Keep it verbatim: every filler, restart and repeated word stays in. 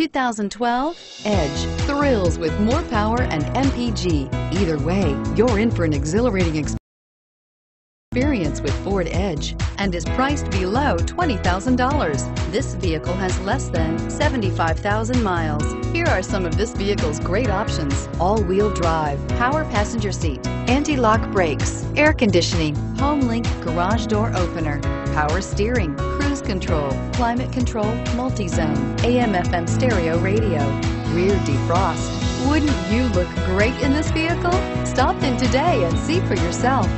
two thousand twelve Edge thrills with more power and M P G. Either way, you're in for an exhilarating experience. Experience with Ford Edge and is priced below twenty thousand dollars. This vehicle has less than seventy-five thousand miles. Here are some of this vehicle's great options: all-wheel drive, power passenger seat, anti-lock brakes, air conditioning, home link garage door opener, power steering, cruise control, climate control, multi-zone, A M F M stereo radio, rear defrost. Wouldn't you look great in this vehicle? Stop in today and see for yourself.